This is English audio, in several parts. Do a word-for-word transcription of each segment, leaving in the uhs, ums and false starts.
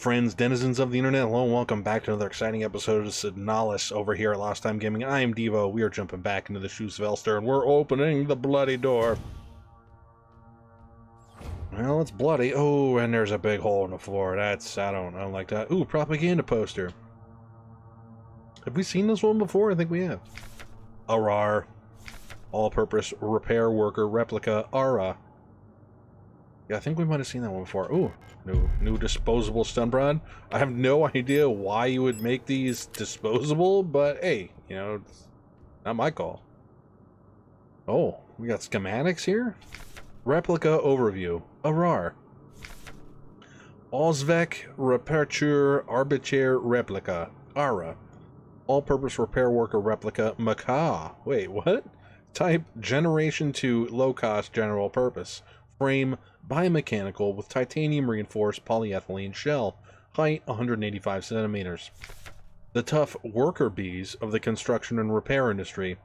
Friends, denizens of the internet, hello and welcome back to another exciting episode of SIGNALIS over here at Lost Time Gaming. I am Devo, we are jumping back into the shoes of Elster, and we're opening the bloody door. Well, it's bloody. Oh, and there's a big hole in the floor. That's, I don't, I don't like that. Ooh, propaganda poster. Have we seen this one before? I think we have. Arar. All-purpose repair worker replica Ara. Yeah, I think we might have seen that one before. Ooh, new, new disposable stun rod. I have no idea why you would make these disposable, but hey, you know, it's not my call. Oh, we got schematics here. Replica overview. Arar. allzvek reparateur arbitraire replica. Ara. All-purpose repair worker replica Macaw. Wait, what? Type generation two low cost general purpose. Frame biomechanical with titanium reinforced polyethylene shell. Height one hundred eighty-five centimeters. The tough worker bees of the construction and repair industry.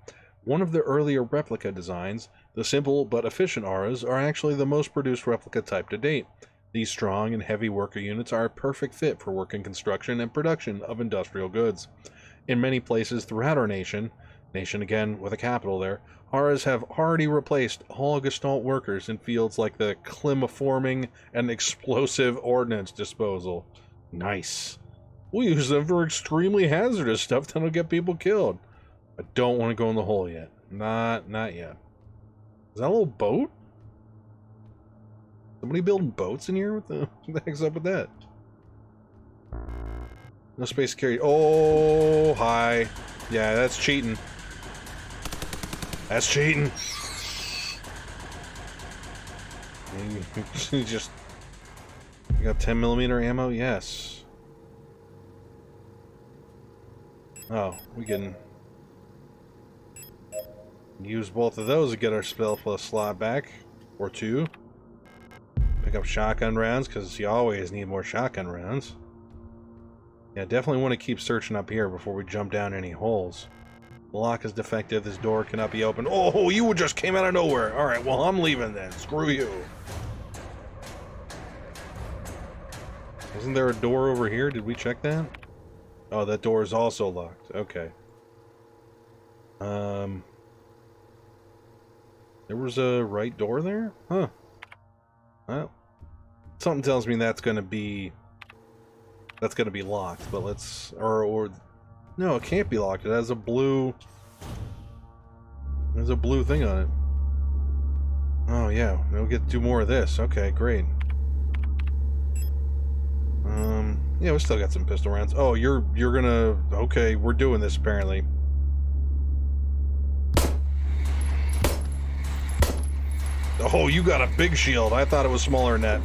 One of the earlier replica designs, the simple but efficient Aras are actually the most produced replica type to date. These strong and heavy worker units are a perfect fit for work in construction and production of industrial goods. In many places throughout our nation, nation again with a capital there, Aras have already replaced all Gestalt workers in fields like the climaforming and explosive ordnance disposal. Nice. We use them for extremely hazardous stuff that'll get people killed. I don't want to go in the hole yet. Not, not yet. Is that a little boat? Somebody building boats in here? What the, what the heck's up with that? No space security. Oh, hi. Yeah, that's cheating. That's cheating. You just... You got ten millimeter ammo? Yes. Oh, we can use both of those to get our spell plus slot back. Or two. Pick up shotgun rounds, because you always need more shotgun rounds. Yeah, definitely want to keep searching up here before we jump down any holes. The lock is defective. This door cannot be opened. Oh, you just came out of nowhere. All right, well, I'm leaving then. Screw you. Isn't there a door over here? Did we check that? Oh, that door is also locked. Okay. Um, there was a right door there? Huh. Well, something tells me that's going to be... That's going to be locked, but let's... Or... or No, it can't be locked. It has a blue... There's a blue thing on it. Oh, yeah. We'll get to do more of this. Okay, great. Um, yeah, we still got some pistol rounds. Oh, you're, you're gonna... Okay, we're doing this, apparently. Oh, you got a big shield. I thought it was smaller than that.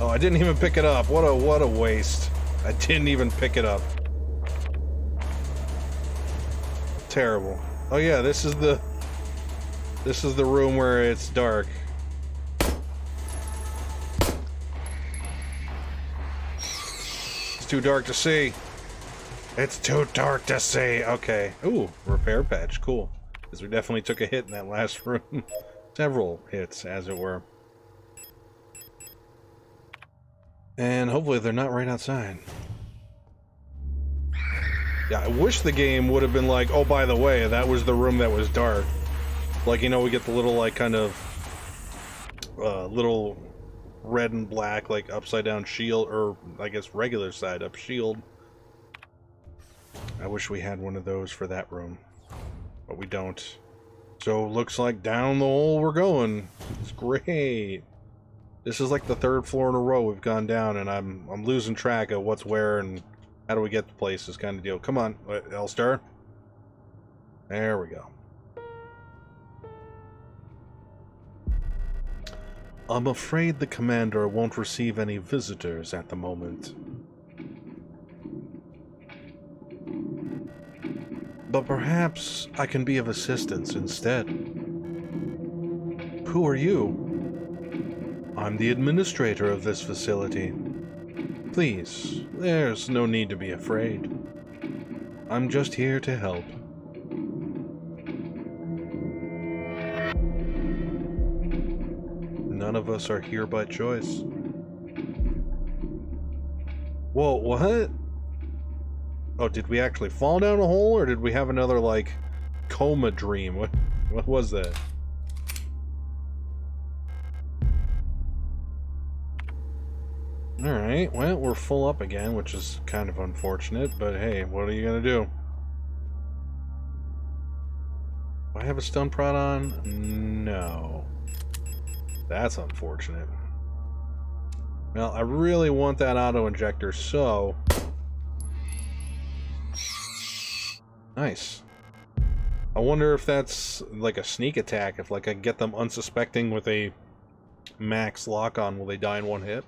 Oh, I didn't even pick it up. What a what a waste. I didn't even pick it up. Terrible. Oh yeah, this is the this is the room where it's dark. It's too dark to see. It's too dark to see. Okay. Ooh, repair patch. Cool. Because we definitely took a hit in that last room. Several hits, as it were. And hopefully they're not right outside. Yeah, I wish the game would have been like, oh, by the way, that was the room that was dark. Like, you know, we get the little, like, kind of... Uh, little red and black, like, upside down shield, or, I guess, regular side up shield. I wish we had one of those for that room. But we don't. So, looks like down the hole we're going. It's great. This is like the third floor in a row we've gone down, and I'm I'm losing track of what's where and how do we get to places kind of deal. Come on, Elster. There we go. I'm afraid the commander won't receive any visitors at the moment. But perhaps I can be of assistance instead. Who are you? I'm the administrator of this facility. Please, there's no need to be afraid. I'm just here to help. none of us are here by choice. Whoa, what? Oh, did we actually fall down a hole, or did we have another, like, coma dream? What, what was that? Alright, well, we're full up again, which is kind of unfortunate, but hey, what are you gonna do? Do I have a stun prod on? No. That's unfortunate. Well, I really want that auto-injector, so... Nice. I wonder if that's like a sneak attack, if like I get them unsuspecting with a max lock-on, will they die in one hit?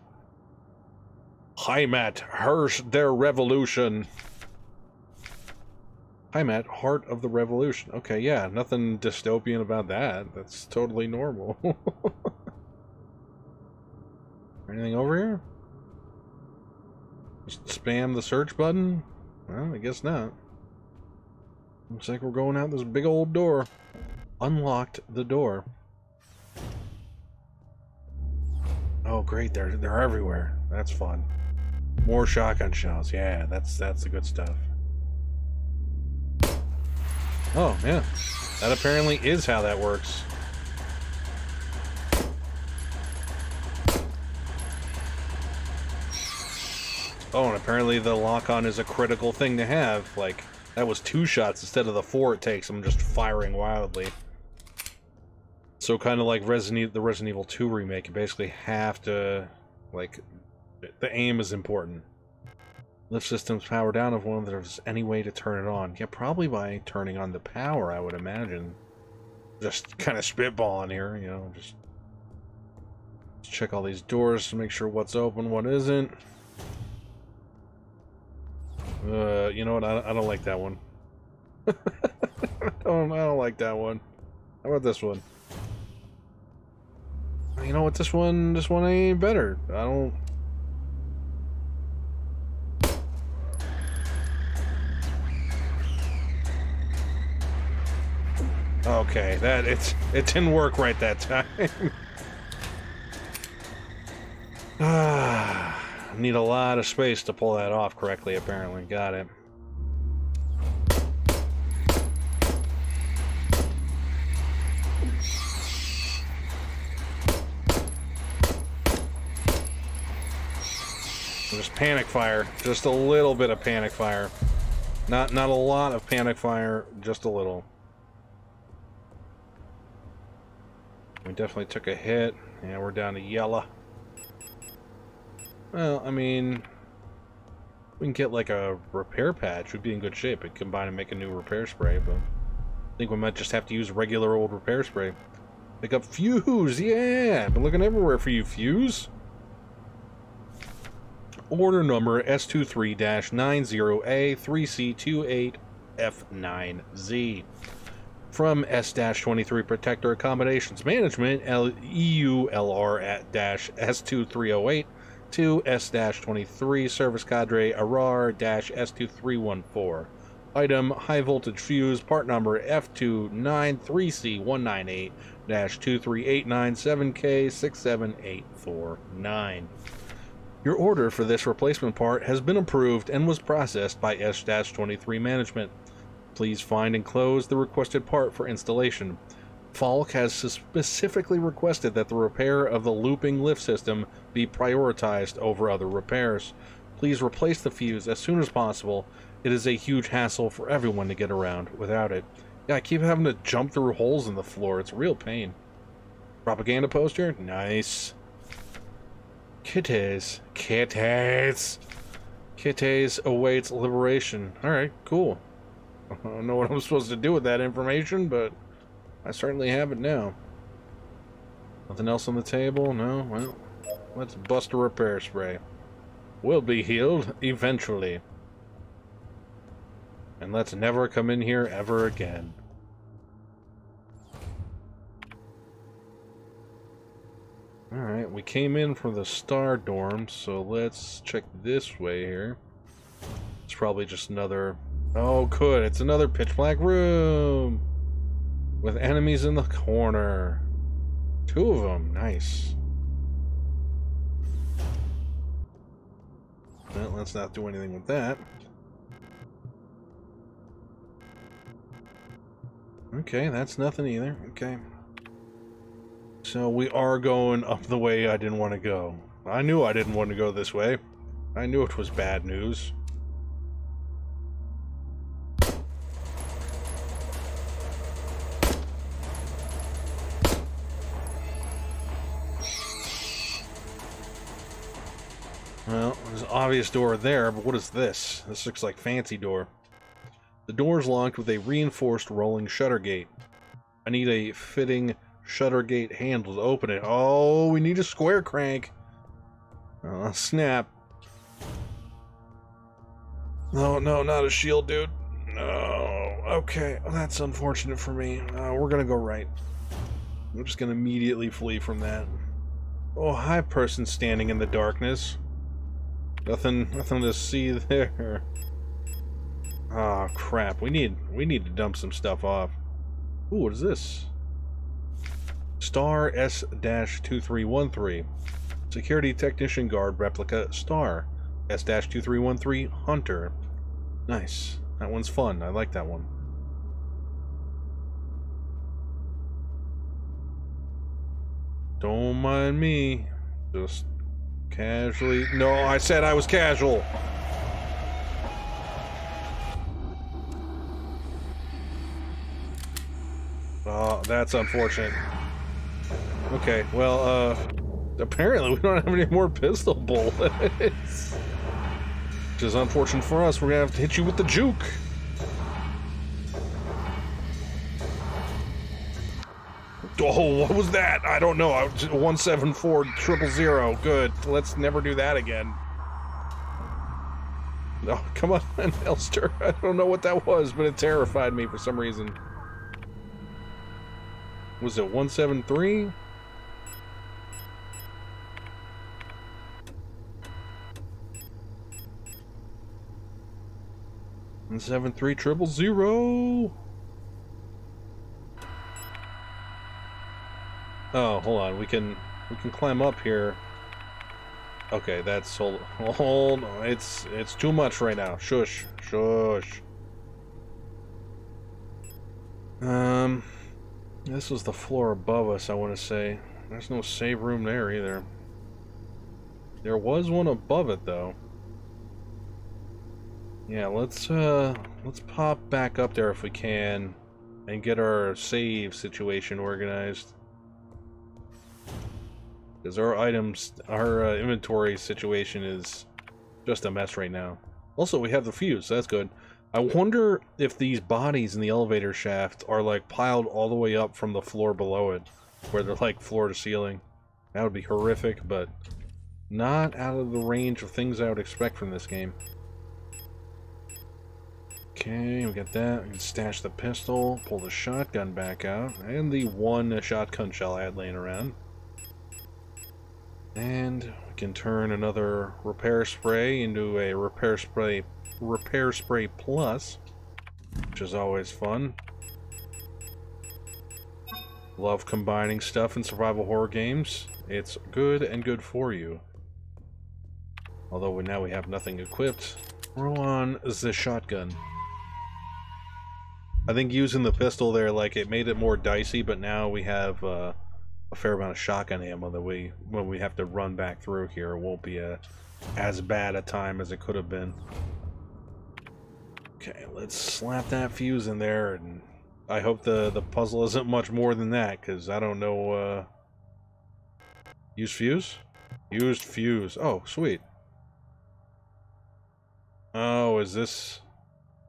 Hymat, hearse their revolution. Hymat, heart of the revolution. Okay, yeah, nothing dystopian about that. That's totally normal. Anything over here? Just spam the search button? Well, I guess not. Looks like we're going out this big old door. Unlocked the door. Oh, great, they're, they're everywhere. That's fun. More shotgun shells. Yeah, that's, that's the good stuff. Oh, yeah. That apparently is how that works. Oh, and apparently the lock-on is a critical thing to have. Like, that was two shots instead of the four it takes. I'm just firing wildly. So kind of like Resident, the Resident Evil two remake. You basically have to, like, the aim is important. Lift system's power down if one of there's any way to turn it on. Yeah, probably by turning on the power, I would imagine. Just kind of spitballing here, you know, just... Check all these doors to make sure what's open, what isn't. Uh, you know what, I, I don't like that one. I, don't, I don't like that one. How about this one? You know what, this one, this one ain't better. I don't... Okay, that it's it didn't work right that time. Ah, need a lot of space to pull that off correctly, apparently. Got it. Just panic fire. Just a little bit of panic fire. Not not a lot of panic fire, just a little. We definitely took a hit. Yeah, we're down to yellow. Well, I mean... We can get, like, a repair patch. We'd be in good shape. It combine and make a new repair spray, but... I think we might just have to use regular old repair spray. Pick up Fuse! Yeah! I've been looking everywhere for you, Fuse! Order number S two three dash nine zero A three C two eight F nine Z. From S twenty-three Protector Accommodations Management, E U L R S two three zero eight to S twenty-three Service Cadre Arar S two three one four. Item, high voltage fuse, part number F two nine three C one nine eight dash two three eight nine seven K six seven eight four nine. Your order for this replacement part has been approved and was processed by S twenty-three Management. Please find and close the requested part for installation. Falk has specifically requested that the repair of the looping lift system be prioritized over other repairs. Please replace the fuse as soon as possible. It is a huge hassle for everyone to get around without it. Yeah, I keep having to jump through holes in the floor. It's a real pain. Propaganda poster? Nice. Kitties. Kitties. Kitties awaits liberation. Alright, cool. I don't know what I'm supposed to do with that information, but I certainly have it now. Nothing else on the table? No? Well, let's bust a repair spray. We'll be healed eventually. And let's never come in here ever again. Alright, we came in from the star dorm, so let's check this way here. It's probably just another... Oh, good. It's another pitch black room with enemies in the corner. Two of them. Nice. Well, let's not do anything with that. Okay, that's nothing either. Okay. So we are going up the way I didn't want to go. I knew I didn't want to go this way. I knew it was bad news. Well, there's an obvious door there, but what is this? This looks like fancy door. The door is locked with a reinforced rolling shutter gate. I need a fitting shutter gate handle to open it. Oh, we need a square crank. Oh, snap. No, no, not a shield, dude. No. Okay, well, that's unfortunate for me. Uh, we're gonna go right. I'm just gonna immediately flee from that. Oh, hi, person standing in the darkness. Nothing, nothing to see there. Ah, oh, crap. We need, we need to dump some stuff off. Ooh, what is this? Star S two three one three. Security Technician Guard Replica Star. S two three one three Hunter. Nice. That one's fun. I like that one. Don't mind me. Just... casually. No, I said I was casual. Oh, that's unfortunate. Okay, well, uh, apparently we don't have any more pistol bullets. Which is unfortunate for us. We're gonna have to hit you with the juke. Oh, what was that? I don't know. I was one seven four triple zero. Good. Let's never do that again. Oh, come on, Elster. I don't know what that was, but it terrified me for some reason. Was it one seven three? one seven three triple zero. Oh, hold on. We can we can climb up here. Okay, that's hold. Hold on. It's it's too much right now. Shush, shush. Um, this was the floor above us. I want to say there's no save room there either. There was one above it though. Yeah, let's uh let's pop back up there if we can, and get our save situation organized. Because our items, our uh, inventory situation is just a mess right now. Also, we have the fuse, so that's good. I wonder if these bodies in the elevator shaft are like piled all the way up from the floor below it, where they're like floor to ceiling. That would be horrific, but not out of the range of things I would expect from this game. Okay, we got that. We can stash the pistol, pull the shotgun back out, and the one shotgun shell I had laying around. And we can turn another repair spray into a repair spray repair spray plus, which is always fun. Love combining stuff in survival horror games. It's good and good for you. Although now we have nothing equipped. We're on the shotgun. I think using the pistol there, like, it made it more dicey, but now we have uh a fair amount of shotgun ammo that we, when we have to run back through here, it won't be a, as bad a time as it could have been. Okay, let's slap that fuse in there, and I hope the, the puzzle isn't much more than that, because I don't know, uh... Used fuse? Used fuse. Oh, sweet. Oh, is this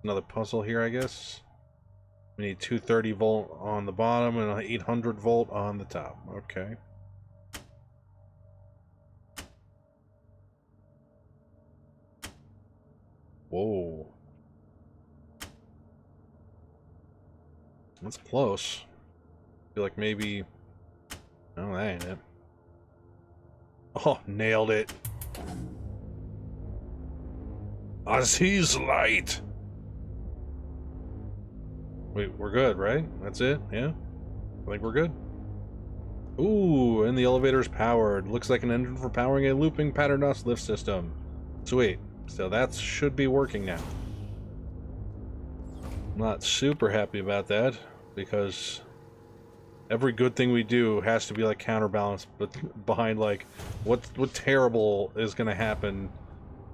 another puzzle here, I guess? We need two thirty volt on the bottom and eight hundred volt on the top. Okay. Whoa. That's close. I feel like maybe... no, that ain't it. Oh, nailed it. I see's light. Wait, we're good, right? That's it? Yeah? I think we're good. Ooh, and the elevator's powered. Looks like an engine for powering a looping paternoster lift system. Sweet. So that should be working now. I'm not super happy about that, because every good thing we do has to be like counterbalanced, but behind like what what terrible is going to happen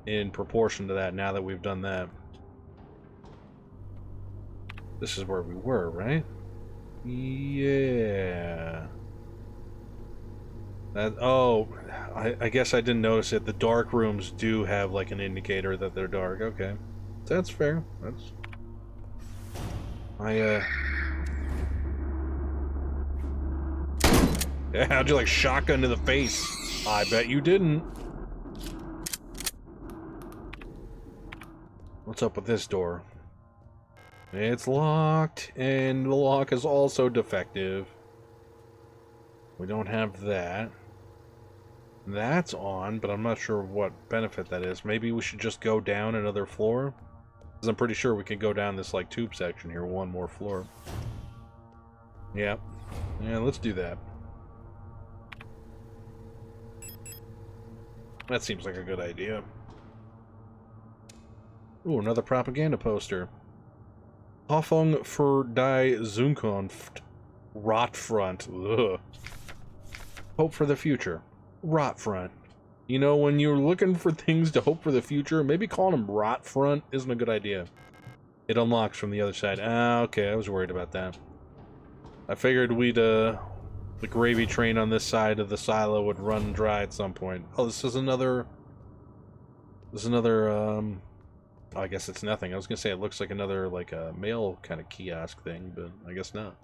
in proportion to that. Now that we've done that, this is where we were, right? Yeah. That, oh, I, I guess I didn't notice it. The dark rooms do have like an indicator that they're dark. Okay, that's fair. That's. I uh. Yeah, how'd you like shotgun to the face? I bet you didn't. What's up with this door? It's locked, and the lock is also defective. We don't have that. That's on, but I'm not sure what benefit that is. Maybe we should just go down another floor? Because I'm pretty sure we can go down this, like, tube section here one more floor. Yeah. Yeah, let's do that. That seems like a good idea. Ooh, another propaganda poster. Hoffnung für die Zukunft. Rotfront. Ugh. Hope for the future. Rotfront. You know, when you're looking for things to hope for the future, maybe calling them Rotfront isn't a good idea. It unlocks from the other side. Ah, okay, I was worried about that. I figured we'd, uh, the gravy train on this side of the silo would run dry at some point. Oh, this is another... This is another, um... I guess it's nothing. I was gonna say it looks like another, like, a mail kind of kiosk thing, but I guess not.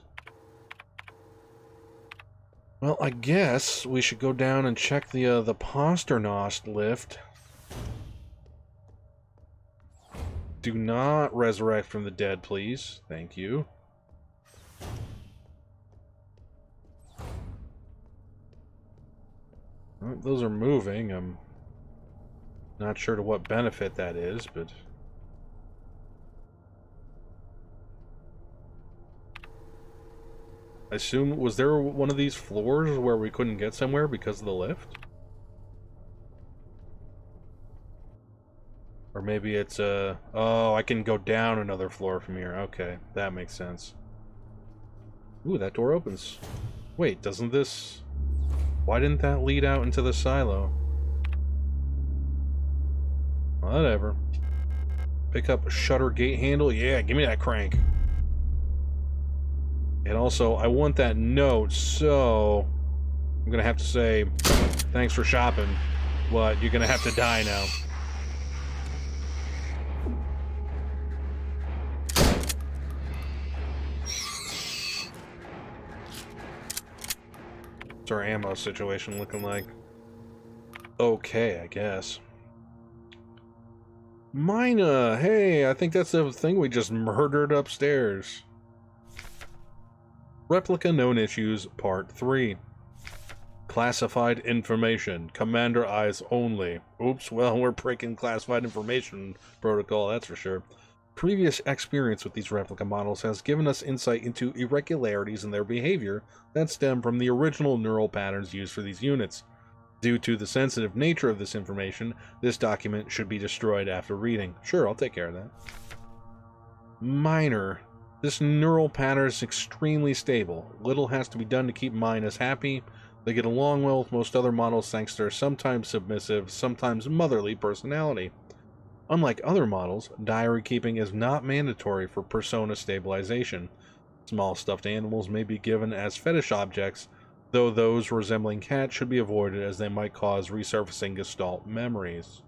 Well, I guess we should go down and check the, uh, the Posternost lift. Do not resurrect from the dead, please. Thank you. Well, those are moving. I'm not sure to what benefit that is, but... I assume, was there one of these floors where we couldn't get somewhere because of the lift? Or maybe it's, uh... Oh, I can go down another floor from here. Okay, that makes sense. Ooh, that door opens. Wait, doesn't this... Why didn't that lead out into the silo? Whatever. Pick up a shutter gate handle? Yeah, give me that crank. And also, I want that note, so I'm gonna have to say thanks for shopping, but you're gonna have to die now. What's our ammo situation looking like? Okay, I guess. Mina, hey, I think that's the thing we just murdered upstairs. Replica Known Issues, Part three. Classified Information. Commander Eyes Only. Oops, well, we're breaking classified information protocol, that's for sure. Previous experience with these replica models has given us insight into irregularities in their behavior that stem from the original neural patterns used for these units. Due to the sensitive nature of this information, this document should be destroyed after reading. Sure, I'll take care of that. Minor. This neural pattern is extremely stable. Little has to be done to keep miners happy. They get along well with most other models thanks to their sometimes submissive, sometimes motherly personality. Unlike other models, diary keeping is not mandatory for persona stabilization. Small stuffed animals may be given as fetish objects, though those resembling cats should be avoided as they might cause resurfacing gestalt memories.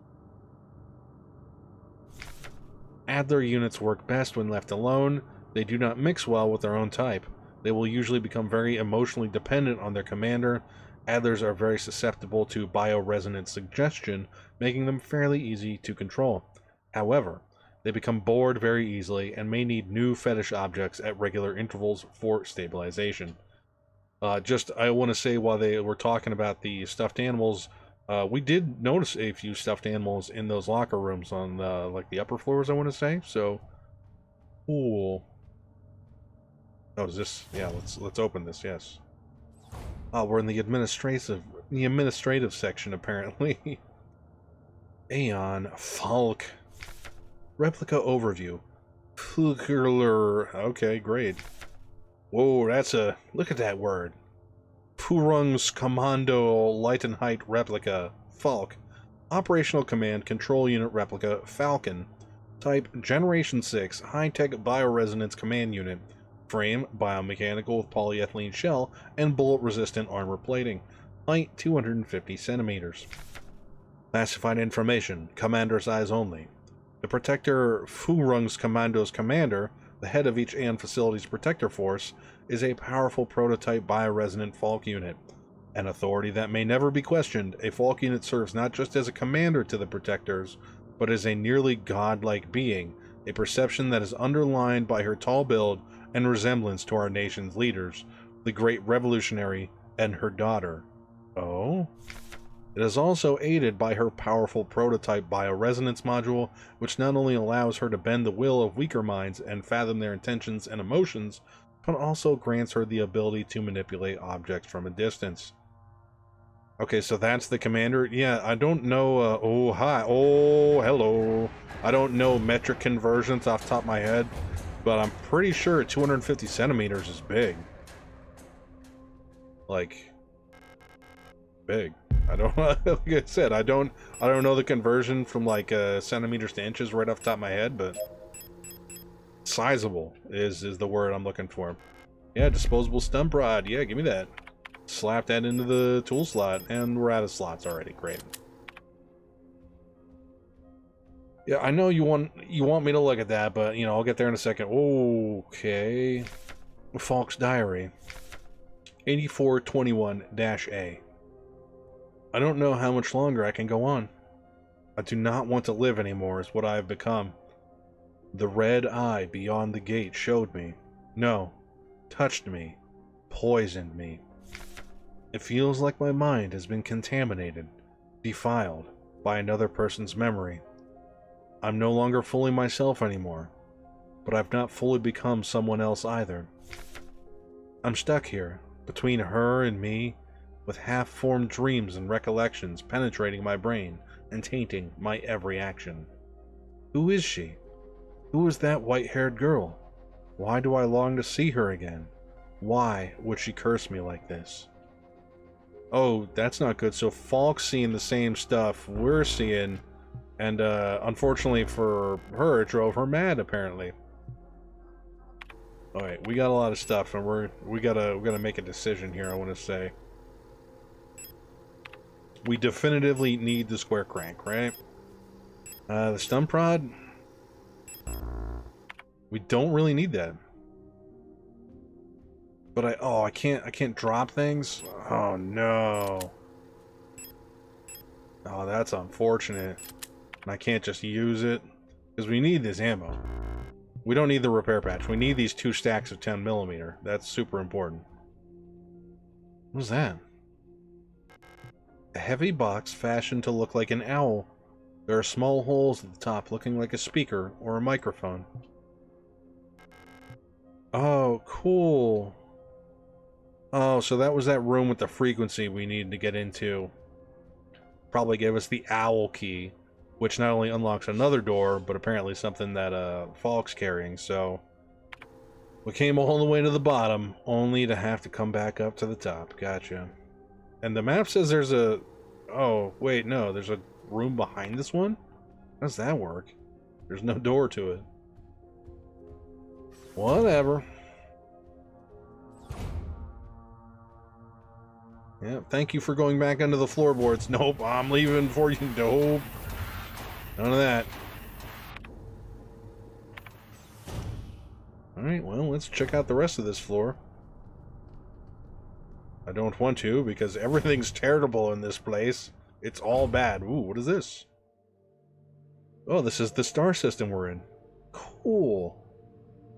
Adler units work best when left alone. They do not mix well with their own type. They will usually become very emotionally dependent on their commander. Adlers are very susceptible to bioresonance suggestion, making them fairly easy to control. However, they become bored very easily and may need new fetish objects at regular intervals for stabilization. Uh, just, I want to say while they were talking about the stuffed animals, uh, we did notice a few stuffed animals in those locker rooms on the, like the upper floors, I want to say, so... Cool. Oh, is this? Yeah, let's let's open this. Yes. Oh, we're in the administrative the administrative section apparently. Aeon, Falk. Replica overview. Pugler. Okay, great. Whoa, that's a... Look at that word. Purung's Kommando Leitenheit Replica. Falk. Operational Command Control Unit Replica. Falcon. Type Generation six. High-tech Bioresonance Command Unit. Frame, biomechanical with polyethylene shell, and bullet-resistant armor plating. Height, two hundred fifty centimeters. Classified information, commander's eyes only. The Protector Furung's Commando's commander, the head of each A N facility's Protector Force, is a powerful prototype bioresonant Falk unit. An authority that may never be questioned, a Falk unit serves not just as a commander to the Protectors, but as a nearly godlike being, a perception that is underlined by her tall build and resemblance to our nation's leaders, the great revolutionary and her daughter. Oh? It is also aided by her powerful prototype bioresonance module, which not only allows her to bend the will of weaker minds and fathom their intentions and emotions, but also grants her the ability to manipulate objects from a distance. Okay, so that's the commander. Yeah, I don't know... Uh, oh, hi. Oh, hello. I don't know metric conversions off the top of my head, but I'm pretty sure two hundred fifty centimeters is big. Like... big. I don't, like I said, I don't, I don't know the conversion from like uh, centimeters to inches right off the top of my head, but sizable is is the word I'm looking for. Yeah, disposable stump rod. Yeah, give me that. Slap that into the tool slot, and we're out of slots already. Great. Yeah, I know you want you want me to look at that, but you know I'll get there in a second. Okay. Falk's diary. eighty-four twenty-one A. I don't know how much longer I can go on. I do not want to live anymore is what I have become. The red eye beyond the gate showed me. No. Touched me. Poisoned me. It feels like my mind has been contaminated, defiled by another person's memory. I'm no longer fully myself anymore, but I've not fully become someone else either. I'm stuck here, between her and me, with half-formed dreams and recollections penetrating my brain and tainting my every action. Who is she? Who is that white-haired girl? Why do I long to see her again? Why would she curse me like this? Oh, that's not good. So Falk's seeing the same stuff we're seeing, and uh, unfortunately for her, it drove her mad, apparently. Alright, we got a lot of stuff, and we're, we gotta, we gotta make a decision here, I want to say. We definitively need the square crank, right? Uh, the stump rod? We don't really need that. But I... Oh, I can't... I can't drop things? Oh, no. Oh, that's unfortunate. And I can't just use it. Because we need this ammo. We don't need the repair patch. We need these two stacks of ten millimeter. That's super important. What was that? A heavy box fashioned to look like an owl. There are small holes at the top looking like a speaker or a microphone. Oh, cool. Oh, so that was that room with the frequency we needed to get into. Probably gave us the owl key, which not only unlocks another door, but apparently something that uh, Falk's carrying, so... We came all the way to the bottom, only to have to come back up to the top. Gotcha. And the map says there's a... Oh, wait, no. There's a room behind this one? How does that work? There's no door to it. Whatever. Yeah, thank you for going back under the floorboards. Nope, I'm leaving for you. Nope. None of that. Alright, well, let's check out the rest of this floor. I don't want to, because everything's terrible in this place. It's all bad. Ooh, what is this? Oh, this is the star system we're in. Cool.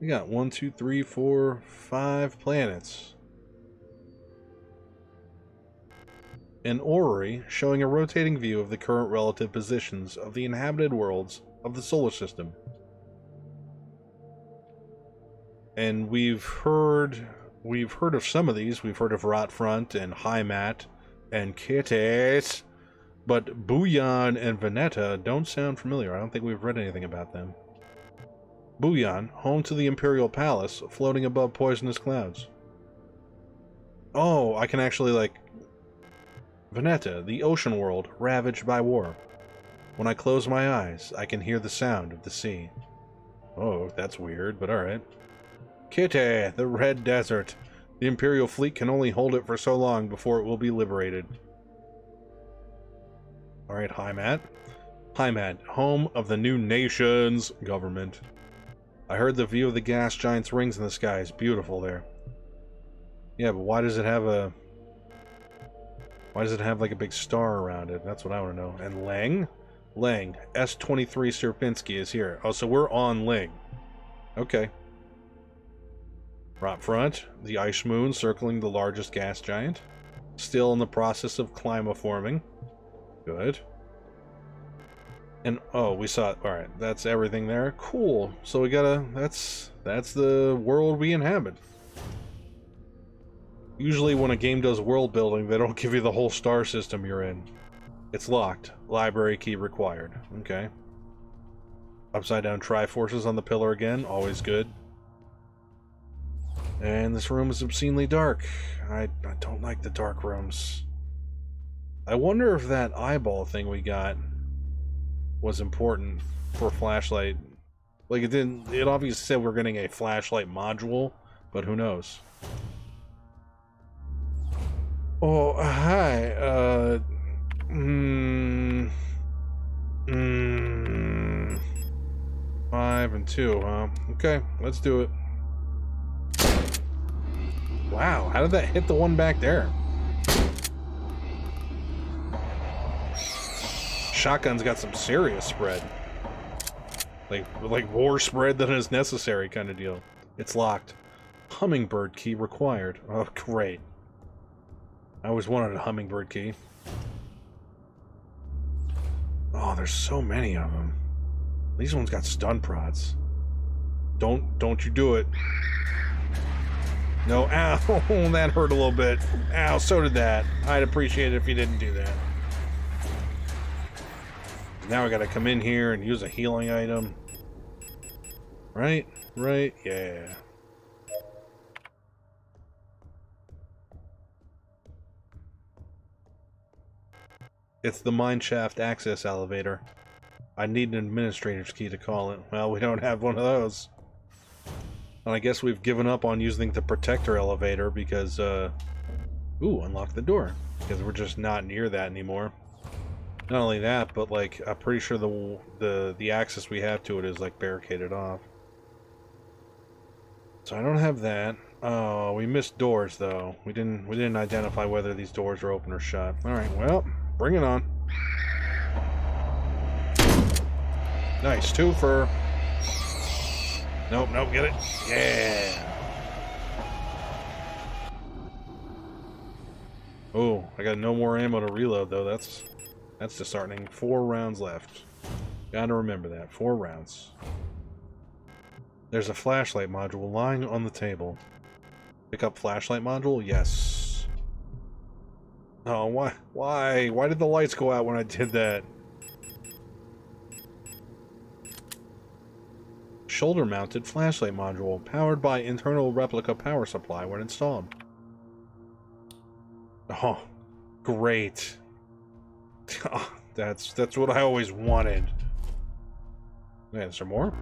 We got one, two, three, four, five planets. An orrery showing a rotating view of the current relative positions of the inhabited worlds of the solar system. And we've heard... We've heard of some of these. We've heard of Rotfront and Hymat and Kitties But Buyan and Vineta don't sound familiar. I don't think we've read anything about them. Buyan, home to the Imperial Palace, floating above poisonous clouds. Oh, I can actually, like... Vineta, the ocean world, ravaged by war. When I close my eyes, I can hear the sound of the sea. Oh, that's weird, but alright. Kitty, the Red Desert. The Imperial fleet can only hold it for so long before it will be liberated. Alright, Hymat. Hymat, home of the New Nations government. I heard the view of the gas giant's rings in the sky is beautiful there. Yeah, but why does it have a... Why does it have, like, a big star around it? That's what I want to know. And Leng? Leng. S twenty-three Sierpinski is here. Oh, so we're on Leng. Okay. Rotfront. The ice moon circling the largest gas giant. Still in the process of climaforming. Good. And, oh, we saw it. Alright, that's everything there. Cool. So we gotta... That's, that's the world we inhabit. Usually when a game does world building, they don't give you the whole star system you're in. It's locked. Library key required. Okay. Upside down triforces on the pillar again. Always good. And this room is obscenely dark. I, I don't like the dark rooms. I wonder if that eyeball thing we got was important for flashlight. Like, it didn't... It obviously said we're getting a flashlight module, but who knows? Oh, hi, uh, mm, mm, five and two, huh? Okay, let's do it. Wow, how did that hit the one back there? Shotgun's got some serious spread. Like, like more spread than is necessary kind of deal. It's locked. Hummingbird key required. Oh, great. I always wanted a hummingbird key. Oh, there's so many of them. These ones got stun prods. Don't, don't you do it. No, ow, that hurt a little bit. Ow, so did that. I'd appreciate it if you didn't do that. Now I gotta come in here and use a healing item. Right, right, yeah. It's the mineshaft access elevator. I need an administrator's key to call it. Well, we don't have one of those. And I guess we've given up on using the protector elevator because, uh... Ooh, unlock the door. Because we're just not near that anymore. Not only that, but, like, I'm pretty sure the, the, the access we have to it is, like, barricaded off. So I don't have that. Oh, we missed doors, though. We didn't, we didn't identify whether these doors are open or shut. Alright, well... Bring it on. Nice, two for... Nope, nope, get it? Yeah! Oh, I got no more ammo to reload, though. That's that's disheartening. Four rounds left. Gotta remember that. Four rounds. There's a flashlight module lying on the table. Pick up flashlight module? Yes. Oh, why? Why? Why did the lights go out when I did that? Shoulder-mounted flashlight module, powered by internal replica power supply when installed. Oh, great. Oh, that's that's what I always wanted. Man, is there more?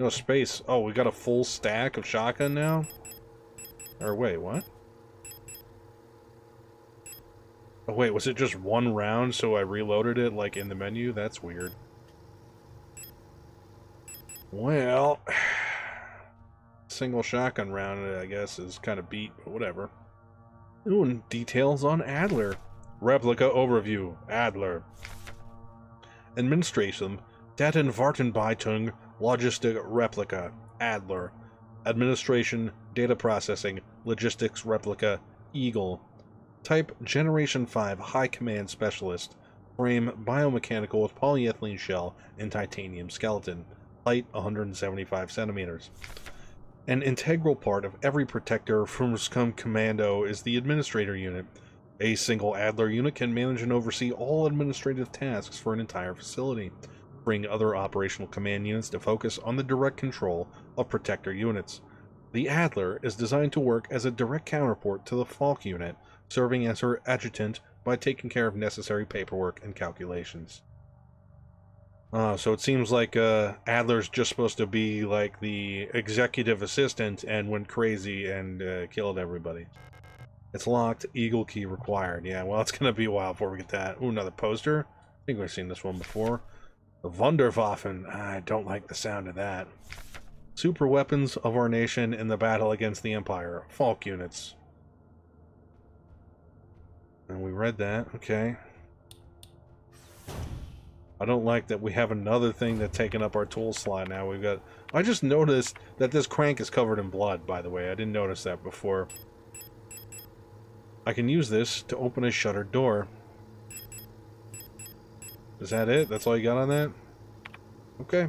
No space. Oh, we got a full stack of shotgun now? Or wait, what? Oh wait, was it just one round so I reloaded it, like, in the menu? That's weird. Well... Single shotgun round, I guess, is kind of beat, but whatever. Ooh, and details on Adler. Replica overview. Adler. Administration. Daten Wartenbeitung Logistic Replica. Adler. Administration. Data Processing. Logistics Replica. Eagle. Type Generation five High Command Specialist. Frame biomechanical with polyethylene shell and titanium skeleton. Height one hundred seventy-five centimeters. An integral part of every protector from Scum Commando is the Administrator Unit, a A single Adler unit can manage and oversee all administrative tasks for an entire facility, freeing other operational command units to focus on the direct control of protector units. The Adler is designed to work as a direct counterpart to the Falk unit, serving as her adjutant by taking care of necessary paperwork and calculations. Uh, so it seems like uh, Adler's just supposed to be like the executive assistant and went crazy and uh, killed everybody. It's locked. Eagle key required. Yeah, well, it's going to be a while before we get that. Ooh, another poster. I think we've seen this one before. The Wunderwaffen. I don't like the sound of that. Super weapons of our nation in the battle against the Empire. Falk units. And we read that. Okay. I don't like that we have another thing that's taken up our tool slot now. We've got... I just noticed that this crank is covered in blood, by the way. I didn't notice that before. I can use this to open a shuttered door. Is that it? That's all you got on that? Okay.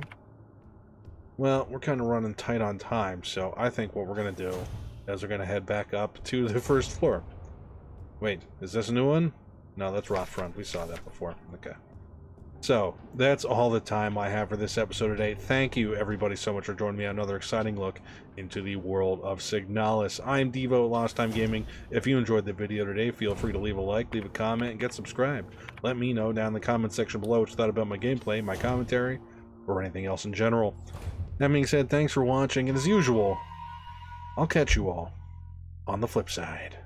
Well, we're kind of running tight on time, so I think what we're going to do is we're going to head back up to the first floor. Wait, is this a new one? No, that's Rotfront. We saw that before. Okay. So, that's all the time I have for this episode today. Thank you, everybody, so much for joining me on another exciting look into the world of Signalis. I'm Devo, Lost Time Gaming. If you enjoyed the video today, feel free to leave a like, leave a comment, and get subscribed. Let me know down in the comment section below what you thought about my gameplay, my commentary, or anything else in general. That being said, thanks for watching, and as usual, I'll catch you all on the flip side.